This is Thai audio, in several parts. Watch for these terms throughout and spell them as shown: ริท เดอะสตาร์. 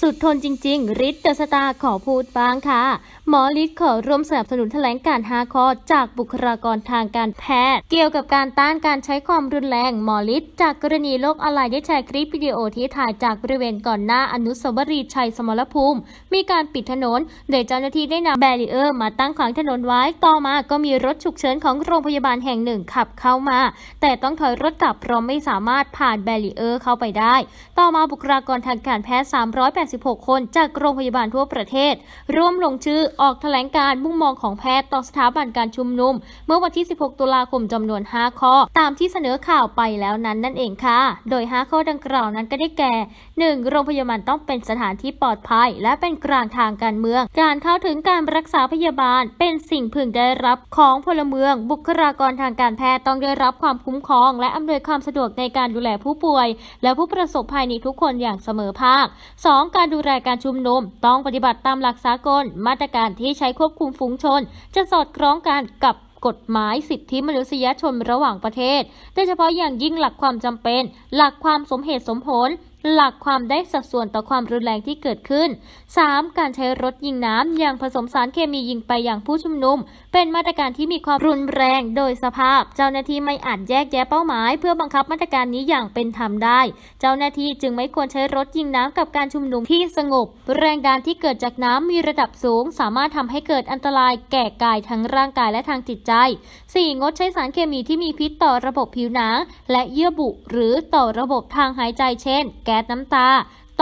สุดทนจริงๆฤทธิ์เดอะสตาร์ขอพูดบ้างค่ะหมอฤทธิ์ขอร่วมสนับสนุนแถลงการณ์5ข้อจากบุคลากรทางการแพทย์เกี่ยวกับการต้านการใช้ความรุนแรงหมอฤทธิ์จากกรณีโลกออนไลน์ได้แชร์คลิปวิดีโอที่ถ่ายจากบริเวณก่อนหน้าอนุสาวรีย์ชัยสมรภูมิมีการปิดถนนโดยเจ้าหน้าที่ได้นำแบรีเออร์มาตั้งขวางถนนไว้ต่อมาก็มีรถฉุกเฉินของโรงพยาบาลแห่งหนึ่งขับเข้ามาแต่ต้องถอยรถกลับเพราะไม่สามารถผ่านแบรีเออร์เข้าไปได้ต่อมาบุคลากรทางการแพทย์386 คนจากโรงพยาบาลทั่วประเทศร่วมลงชื่อออกแถลงการมุ่งมองของแพทย์ต่อสถาบันการชุมนุมเมื่อวันที่16ตุลาคมจำนวน5ข้อตามที่เสนอข่าวไปแล้วนั่นเองค่ะโดย5ข้อดังกล่าวนั้นก็ได้แก่ 1. โรงพยาบาลต้องเป็นสถานที่ปลอดภัยและเป็นกลางทางการเมืองการเข้าถึงการรักษาพยาบาลเป็นสิ่งพึงได้รับของพลเมืองบุคลากรทางการแพทย์ต้องได้รับความคุ้มครองและอำนวยความสะดวกในการดูแลผู้ป่วยและผู้ประสบภัยในทุกคนอย่างเสมอภาค 2. การดูแลการชุมนุมต้องปฏิบัติตามหลักสากลมาตรการที่ใช้ควบคุมฝูงชนจะสอดคล้องกันกับกฎหมายสิทธิมนุษยชนระหว่างประเทศโดยเฉพาะอย่างยิ่งหลักความจำเป็นหลักความสมเหตุสมผลหลักความได้สัดส่วนต่อความรุนแรงที่เกิดขึ้น 3. การใช้รถยิงน้ำอย่างผสมสารเคมียิงไปอย่างผู้ชุมนุมเป็นมาตรการที่มีความรุนแรงโดยสภาพเจ้าหน้าที่ไม่อาจแยกแยะเป้าหมายเพื่อบังคับมาตรการนี้อย่างเป็นธรรมได้เจ้าหน้าที่จึงไม่ควรใช้รถยิงน้ำกับการชุมนุมที่สงบแรงดันที่เกิดจากน้ำมีระดับสูงสามารถทำให้เกิดอันตรายแก่กายทั้งร่างกายและทางจิตใจ 4. งดใช้สารเคมีที่มีพิษต่อระบบผิวหนังและเยื่อบุหรือต่อระบบทางหายใจเช่นแก๊สน้ำตา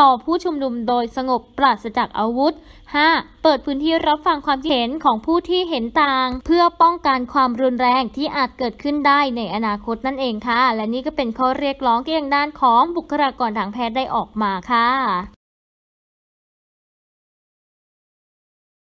ต่อผู้ชุมนุมโดยสงบปราศจากอาวุธ 5. เปิดพื้นที่รับฟังความคิดเห็นของผู้ที่เห็นต่างเพื่อป้องกันความรุนแรงที่อาจเกิดขึ้นได้ในอนาคตนั่นเองค่ะและนี่ก็เป็นข้อเรียกร้องที่ทางด้านของบุคลากรทางแพทย์ได้ออกมาค่ะ